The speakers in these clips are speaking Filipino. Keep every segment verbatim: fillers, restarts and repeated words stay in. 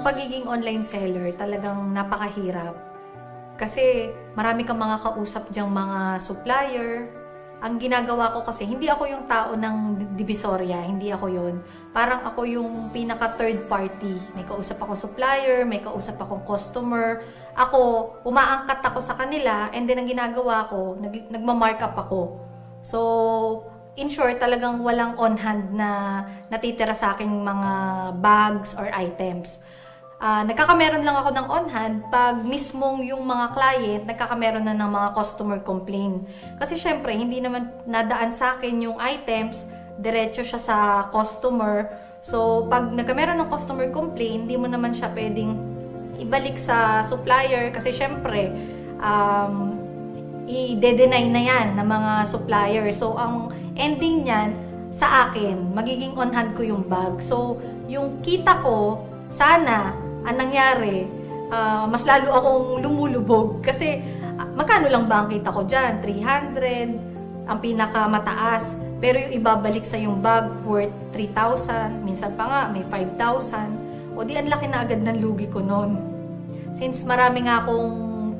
ang pagiging online seller talagang napakahirap. Kasi marami kang mga kausap diyang mga supplier. Ang ginagawa ko kasi, hindi ako yung tao ng Divisoria, hindi ako yun. Parang ako yung pinaka third party. May kausap akong supplier, may kausap akong customer. Ako, umaangkat ako sa kanila, and then ang ginagawa ko, nag nagma-markup ako. So, in short, talagang walang on-hand na natitira sa aking mga bags or items. Uh, nagkakameron lang ako ng on-hand pag mismong yung mga client nagkakameron na ng mga customer complaint. Kasi syempre, hindi naman nadaan sa akin yung items, diretso siya sa customer. So, pag nagkameron ng customer complaint, hindi mo naman siya pwedeng ibalik sa supplier. Kasi syempre, um, i-de-deny na yan ng mga supplier. So, ang ending niyan sa akin, magiging on-hand ko yung bag. So, yung kita ko, sana, ang nangyari, uh, mas lalo akong lumulubog kasi uh, magkano lang ba ang kita ko dyan? three hundred, ang pinakamataas. Pero yung ibabalik sa yung bag worth three thousand, minsan pa nga may five thousand. O di, ang laki na agad ng lugi ko noon. Since marami nga akong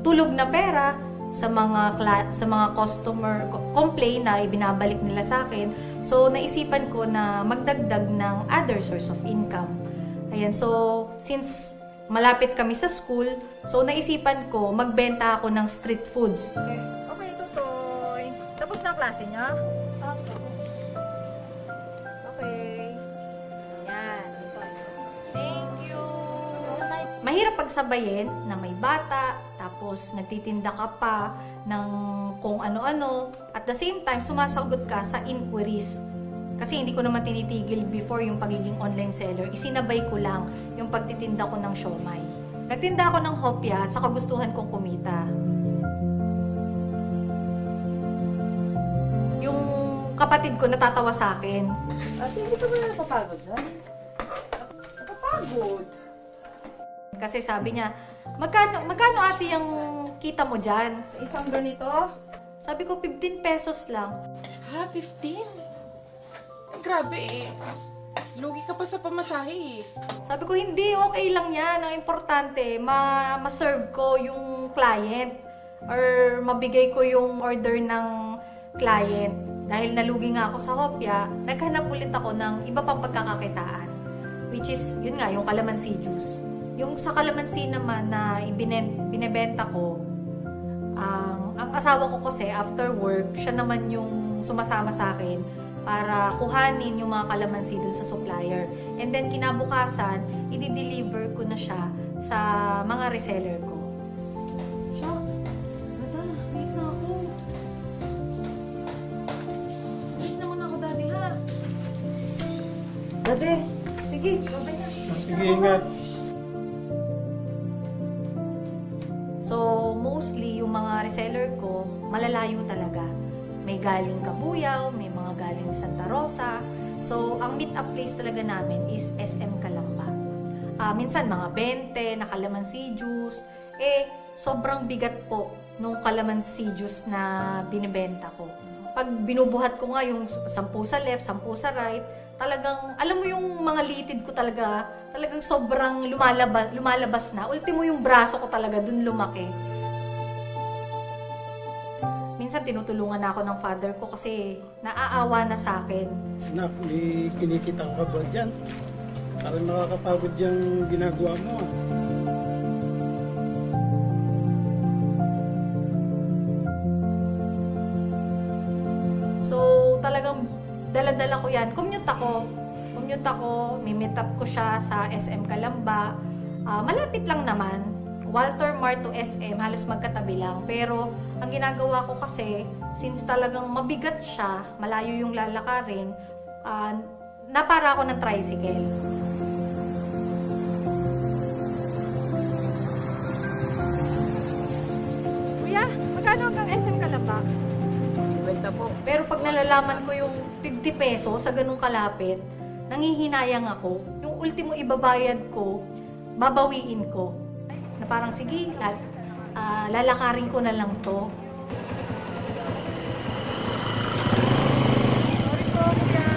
tulog na pera sa mga, sa mga customer complaint na ibinabalik nila sa akin, so naisipan ko na magdagdag ng other source of income. Ayan, so, since malapit kami sa school, so naisipan ko, magbenta ako ng street foods. Okay, okay Tutoy. Tapos na klase niyo? Okay. Okay. Ayan. Thank you. Mahirap pagsabayin na may bata, tapos nagtitinda ka pa ng kung ano-ano. At the same time, sumasagot ka sa inquiries. Kasi hindi ko naman tinitigil before yung pagiging online seller. Isinabay ko lang yung pagtitinda ko ng siomai. Nagtinda ako ng hopya sa kagustuhan kong kumita. Yung kapatid ko natatawa sa akin. Ate, hindi ka ba napapagod dyan? Napapagod? Kasi sabi niya, magkano, magkano ate yung kita mo dyan? Sa isang ganito? Sabi ko, fifteen pesos lang. Ha? fifteen? Grabe eh. Lugi ka pa sa pamasahe eh. Sabi ko, hindi. Okay lang yan. Ang importante, ma ma-serve ko yung client or mabigay ko yung order ng client. Dahil nalugi nga ako sa hopya, naghanap ulit ako ng iba pang pagkakakitaan. Which is, yun nga, yung calamansi juice. Yung sa calamansi naman na ibinebenta ko, ang, ang asawa ko kasi after work, siya naman yung sumasama sa akin para kuhanin yung mga kalamansi doon sa supplier. And then, kinabukasan, i-deliver ko na siya sa mga reseller ko. Shucks! Dada, wait na ako. Please na muna ako, Daddy, ha? Daddy! Sige, babay na. Sige, ingat. So, mostly, yung mga reseller ko, malalayo talaga. May galing Cabuyao, may mga galing Santa Rosa. So, ang meet-up place talaga namin is S M Calamba. Uh, minsan, mga bente na calamansi juice. Eh, sobrang bigat po nung calamansi juice na binibenta ko. Pag binubuhat ko nga yung sampu sa left, sampu sa right, talagang, alam mo yung mga litid ko talaga, talagang sobrang lumalabas, lumalabas na. Ultimo yung braso ko talaga, dun lumaki. Minsan tinutulungan ako ng father ko kasi naaawa na sa akin. Anak, may kinikita ko ka ba dyan? Parang nakakapagod yung ginagawa mo. So, talagang dala-dala ko yan. Commute ako. Commute ako. May meet up ko siya sa S M Calamba. Uh, malapit lang naman. Walter Mart to S M, halos magkatabi lang. Pero, ang ginagawa ko kasi, since talagang mabigat siya, malayo yung lalakarin, uh, napara ako ng tricycle. Kuya, magkano hanggang S M Calamba? Benta po. Pero pag nalalaman ko yung fifty peso sa ganung kalapit, nangihinayang ako. Yung ultimo ibabayad ko, babawiin ko. Na parang, sige, lal uh, lalakarin ko na lang to.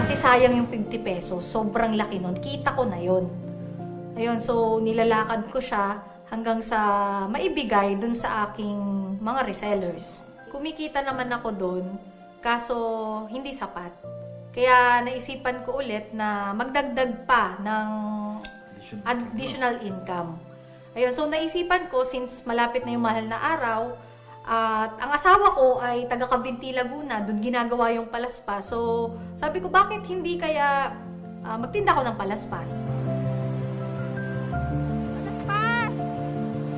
Kasi sayang yung fifty pesos. Sobrang laki nun. Kita ko na yun. Ayun, so nilalakad ko siya hanggang sa maibigay dun sa aking mga resellers. Kumikita naman ako dun, kaso hindi sapat. Kaya naisipan ko ulit na magdagdag pa ng additional income. Ayun, so naisipan ko, since malapit na yung mahal na araw, at ang asawa ko ay taga Cavinti, Laguna, doon ginagawa yung palaspas. So sabi ko, bakit hindi kaya uh, magtinda ko ng palaspas? Palaspas!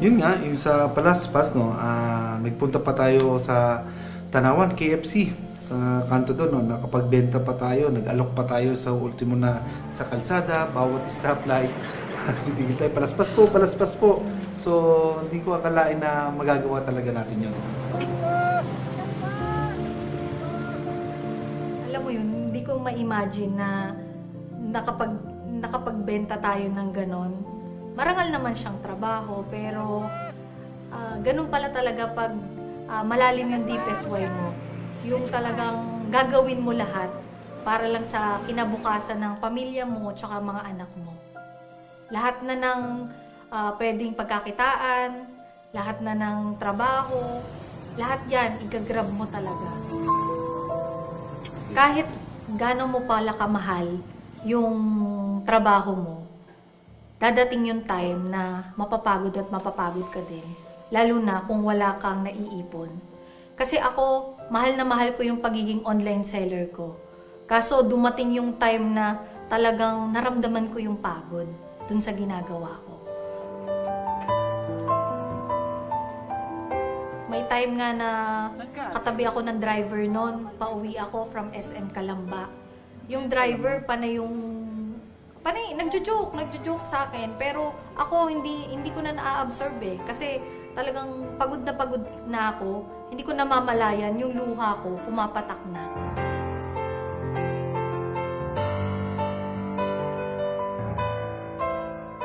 Yun nga, yung sa palaspas, no, uh, nagpunta pa tayo sa Tanawan, K F C. Sa kanto doon, no, nakapagbenta pa tayo, nag-alok pa tayo sa ultimo na sa kalsada, bawat stoplight. Titigil tayo, palaspas po, palaspas po. So, hindi ko akalain na magagawa talaga natin yun. Alam mo yun, hindi ko ma-imagine na nakapag, nakapagbenta tayo ng ganon. Marangal naman siyang trabaho, pero uh, ganon pala talaga pag uh, malalim yung deepest way mo. Yung talagang gagawin mo lahat para lang sa kinabukasan ng pamilya mo at saka mga anak mo. Lahat na ng Uh, pwedeng pagkakitaan, lahat na ng trabaho, lahat yan, igagrab mo talaga. Kahit gano'n mo pala kamahal yung trabaho mo, dadating yung time na mapapagod at mapapagod ka din. Lalo na kung wala kang naiipon. Kasi ako, mahal na mahal ko yung pagiging online seller ko. Kaso dumating yung time na talagang naramdaman ko yung pagod dun sa ginagawa ko. May time nga na katabi ako ng driver noon, pauwi ako from S M Calamba. Yung driver, panay yung... Panay, nagjo-joke, nagjo-joke sa akin. Pero ako, hindi, hindi ko na na-absorb eh. Kasi talagang pagod na pagod na ako. Hindi ko namamalayan yung luha ko, pumapatak na.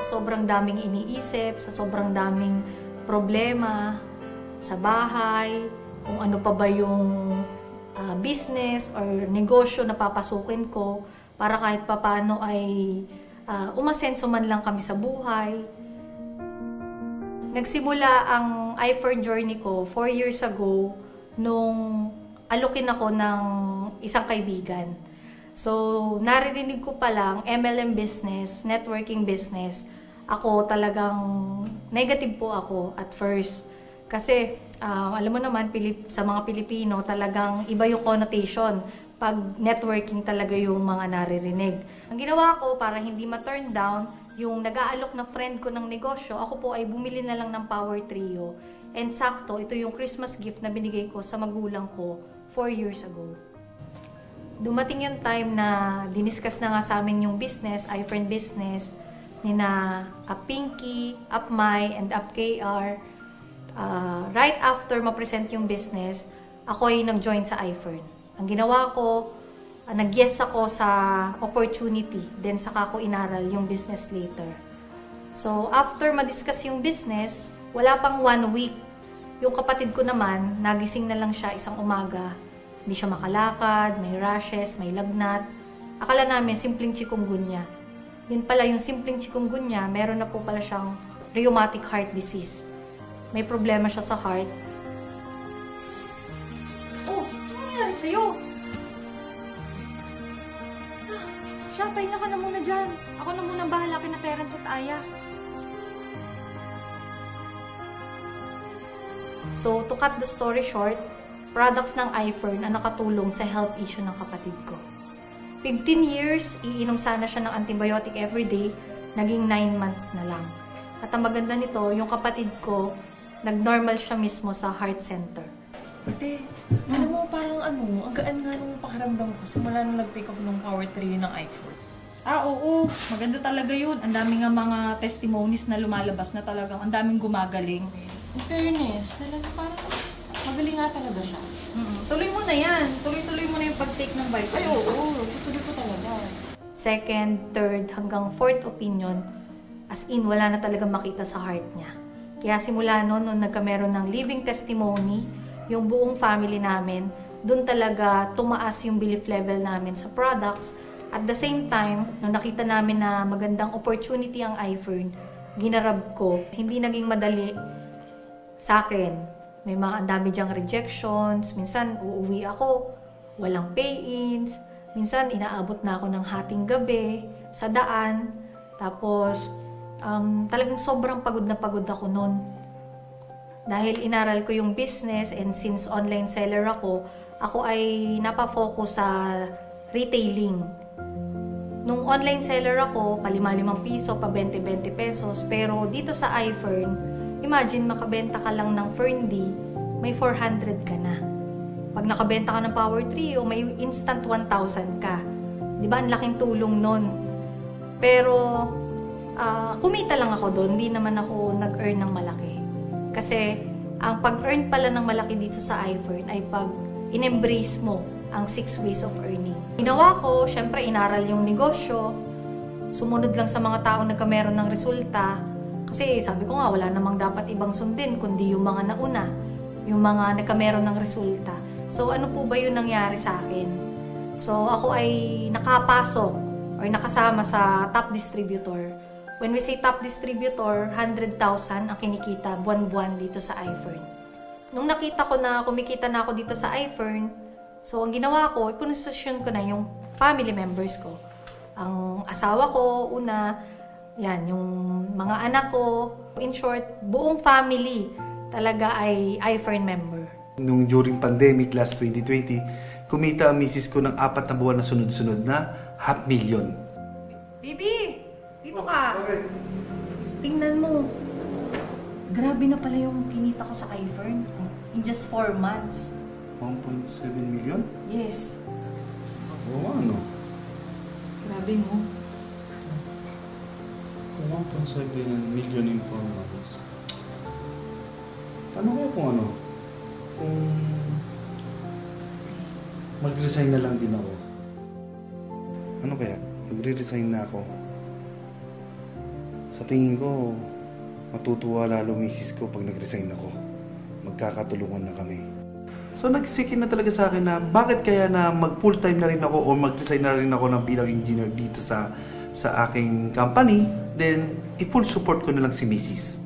Sa sobrang daming iniisip, sa sobrang daming problema, sa bahay, kung ano pa ba yung uh, business or negosyo na papasukin ko para kahit papaano ay uh, umasenso man lang kami sa buhay. Nagsimula ang I four journey ko four years ago nung alukin ako ng isang kaibigan. So, naririnig ko pa lang M L M business, networking business. Ako talagang negative po ako at first. Kasi, uh, alam mo naman, Pilip, sa mga Pilipino, talagang iba yung connotation pag networking talaga yung mga naririnig. Ang ginawa ko para hindi ma-turn down, yung nag-aalok na friend ko ng negosyo, ako po ay bumili na lang ng Power Trio. And sakto, ito yung Christmas gift na binigay ko sa magulang ko four years ago. Dumating yung time na diniscuss na nga sa amin yung business, I-Friend Business, nina Up Pinky, Up My, and Up K R. Uh, right after ma-present yung business, ako ay nag-join sa I-Fern. Ang ginawa ko, uh, nag-yes ako sa opportunity, then saka ko inaral yung business later. So, after ma-discuss yung business, wala pang one week. Yung kapatid ko naman, nagising na lang siya isang umaga. Hindi siya makalakad, may rashes, may lagnat. Akala namin, simpleng chikungunya. Yun pala, yung simpleng chikungunya, meron na po pala siyang rheumatic heart disease. May problema siya sa heart. Oh, ano nangyari sa'yo? Ah, siya, pahinga ka na muna dyan. Ako na muna bahala kina parents at aya. So, to cut the story short, products ng I-Fern ang nakatulong sa health issue ng kapatid ko. fifteen years, iinom sana siya ng antibiotic everyday, naging nine months na lang. At ang maganda nito, yung kapatid ko, nag-normal siya mismo sa heart center. Ate, hmm. alam mo, parang ano, ang gaan nga nung pakaramdam ko, simula nung nag-take up ng Power Trio ng I four. Ah, oo, maganda talaga yun. Ang dami nga mga testimonies na lumalabas na talagang, ang daming gumagaling. In fairness, talaga parang magaling nga talaga siya. Mm-hmm. Tuloy mo na yan. Tuloy-tuloy mo na yung pag-take ng bike. Ay, oo, oo, tutuloy ko talaga. Second, third, hanggang fourth opinion, as in, wala na talaga makita sa heart niya. Kaya simula noon, noon nagkameron ng living testimony, yung buong family namin, doon talaga tumaas yung belief level namin sa products At the same time, nung nakita namin na magandang opportunity ang iPhone, ginarab ko. Hindi naging madali sa akin. May mga andami dyang rejections. Minsan, uuwi ako. Walang pay-ins. Minsan, inaabot na ako ng hating gabi sa daan. Tapos, um, talagang sobrang pagod na pagod ako noon. Dahil inaral ko yung business and since online seller ako, ako ay napafocus sa retailing. Nung online seller ako, palima-limang piso, pa twenty twenty pesos. Pero dito sa iFern, imagine makabenta ka lang ng Ferndi, may four hundred ka na. Pag nakabenta ka ng Power Trio, may instant one thousand ka. Diba, ang laking tulong nun. Pero, uh, kumita lang ako doon. Hindi naman ako nag-earn ng malaki. Kasi, ang pag-earn pala ng malaki dito sa iFern ay pag in-embrace mo ang six ways of earning. Ginawa ko, syempre inaral yung negosyo, sumunod lang sa mga tao na nagkameron ng resulta, kasi sabi ko nga, wala namang dapat ibang sundin, kundi yung mga nauna, yung mga nagkameron ng resulta. So, ano po ba yun nangyari sa akin? So, ako ay nakapasok or nakasama sa top distributor. When we say top distributor, one hundred thousand ang kinikita buwan-buwan dito sa iFern. Nung nakita ko na kumikita na ako dito sa iFern, so, ang ginawa ko, ipunosisyon ko na yung family members ko. Ang asawa ko, una, yan, yung mga anak ko. In short, buong family talaga ay iFern member. Nung during pandemic last twenty twenty, kumita ang misis ko ng apat na buwan na sunod-sunod na half million. Bibi! Dito ka! Okay. Tingnan mo. Grabe na pala yung kinita ko sa iFern. In just four months. one point seven million? Yes. Oo, ano? Grabe mo. So, one point seven million in four months. Tanong ko kung ano? Kung mag-resign na lang din ako. Ano kaya? Magre-resign na ako. Sa tingin ko, matutuwa lalo misis ko pag nag-resign ako. Magkakatulungan na kami. So, nagsikin na talaga sa akin na bakit kaya na mag full-time na rin ako o mag-design na rin ako ng bilang engineer dito sa sa aking company, then i-full support ko na lang si misis.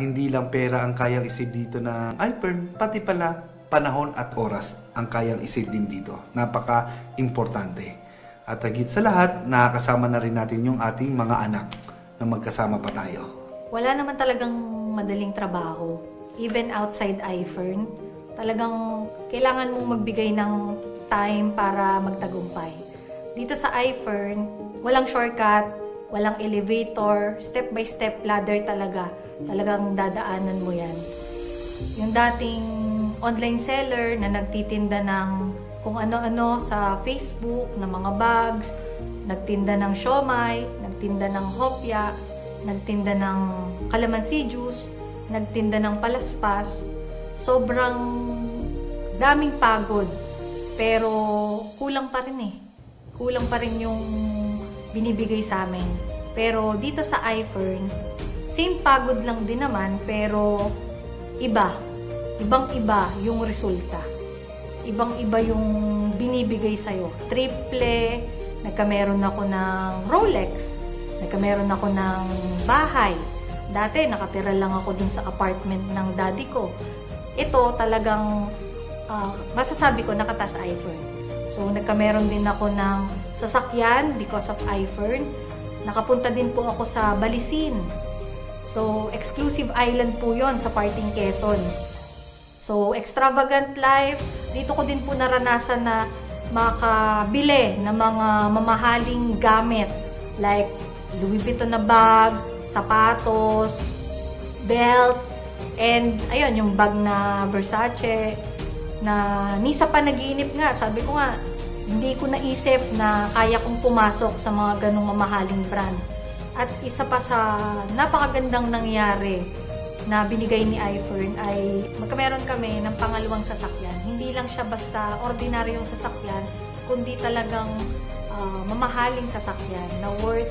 Hindi lang pera ang kayang isave dito na iPern, pati pala panahon at oras ang kayang isave din dito. Napaka-importante. At higit sa lahat, nakakasama na rin natin yung ating mga anak na magkasama pa tayo. Wala naman talagang madaling trabaho, even outside iPern. Talagang kailangan mong magbigay ng time para magtagumpay. Dito sa iFern, walang shortcut, walang elevator, step-by-step ladder talaga. Talagang dadaanan mo yan. Yung dating online seller na nagtitinda ng kung ano-ano sa Facebook, ng mga bags, nagtinda ng siomai, nagtinda ng hopya, nagtinda ng calamansi juice, nagtinda ng palaspas, sobrang daming pagod, pero kulang pa rin eh. Kulang pa rin yung binibigay sa amin. Pero dito sa iFern, same pagod lang din naman, pero iba. Ibang-iba yung resulta. Ibang-iba yung binibigay sa'yo. Triple, nagkameron ako ng Rolex, nagkameron ako ng bahay. Dati, nakatira lang ako dun sa apartment ng daddy ko. Ito talagang, uh, masasabi ko, nakatas iFern. So, nagkameron din ako ng sasakyan because of iFern. Nakapunta din po ako sa Balesin. So, exclusive island po yon sa parting Quezon. So, extravagant life. Dito ko din po naranasan na makabili ng mga mamahaling gamit. Like, Louis Vuitton na bag, sapatos, belt, and, ayun, yung bag na Versace, na nisa pa nagiinip nga. Sabi ko nga, hindi ko naisip na kaya kong pumasok sa mga ganong mamahaling brand. At isa pa sa napakagandang nangyari na binigay ni iFern ay magkameron kami ng pangalawang sasakyan. Hindi lang siya basta ordinaryong sasakyan, kundi talagang uh, mamahaling sasakyan na worth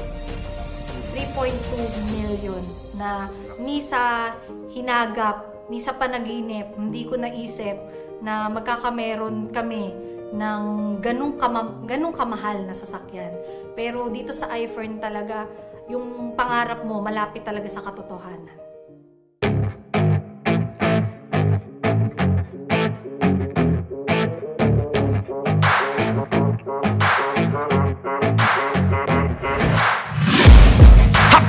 three point two million na ni sa hinagap, ni sa panaginip, hindi ko naisip na magkakameron kami ng ganung, kama, ganung kamahal na sasakyan. Pero dito sa iFern talaga, yung pangarap mo malapit talaga sa katotohanan.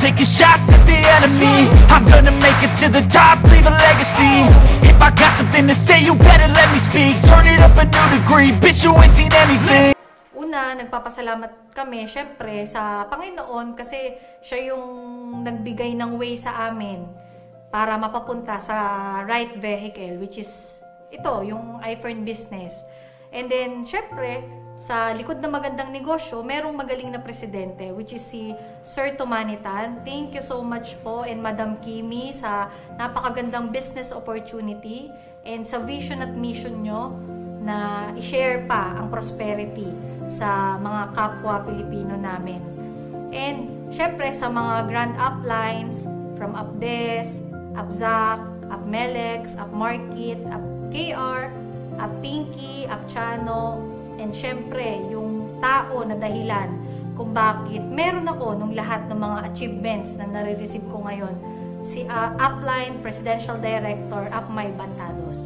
Taking shots at the enemy. I'm gonna make it to the top, leave a legacy. If I got something to say, you better let me speak. Turn it up a new degree, bitch, you ain't seen anything. Una, nagpapasalamat kami, syempre, sa Panginoon kasi siya yung nagbigay ng way sa amin para mapapunta sa right vehicle, which is ito, yung iFern business. And then, syempre, sa likod ng magandang negosyo, merong magaling na presidente, which is si Sir Tom Manitan. Thank you so much po, and Madam Kimi, sa napakagandang business opportunity and sa vision at mission nyo na i-share pa ang prosperity sa mga kapwa Pilipino namin. And syempre sa mga grand uplines from Updes, Upzac, Upmelex, Upmarket, UpKR, Uppinky, Upchano, and syempre, yung tao na dahilan kung bakit meron ako nung lahat ng mga achievements na nare-receive ko ngayon, si uh, Upline Presidential Director Upmay Bantados.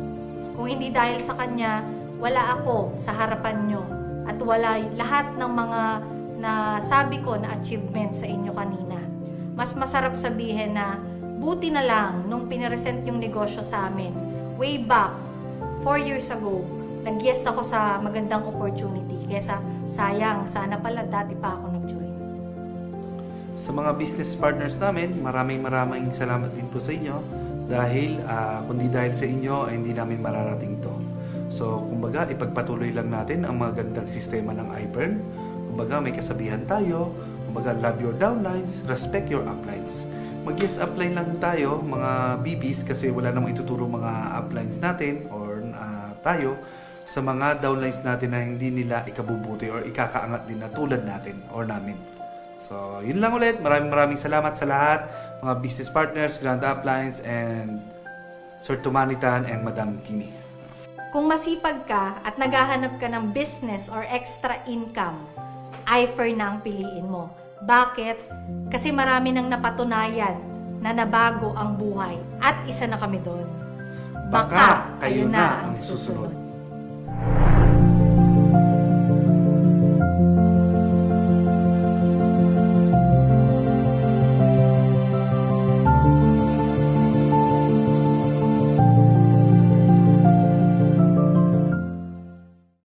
Kung hindi dahil sa kanya, wala ako sa harapan nyo at wala lahat ng mga nasabi ko na achievements sa inyo kanina. Mas masarap sabihin na buti na lang nung pinaresent yung negosyo sa amin, way back, four years ago, nag-yes ako sa magandang opportunity kesa sayang, sana pala dati pa ako nag-join. Sa mga business partners namin, maraming maraming salamat din po sa inyo dahil uh, kundi dahil sa inyo ay hindi namin mararating to. So kumbaga ipagpatuloy lang natin ang magandang sistema ng iFern. Kumbaga may kasabihan tayo, kumbaga love your downlines, respect your uplines. Mag-yes upline lang tayo mga B Ps kasi wala namang ituturo mga uplines natin or uh, tayo sa mga downlines natin na hindi nila ikabubuti or ikakaangat din na tulad natin or namin. So, yun lang ulit. Maraming maraming salamat sa lahat. Mga business partners, grand uplines, and Sir Tom Manitan and Madam Kimi. Kung masipag ka at naghahanap ka ng business or extra income, iFern na ang piliin mo. Bakit? Kasi marami nang napatunayan na nabago ang buhay. At isa na kami doon. Baka, Baka kayo na ang susunod.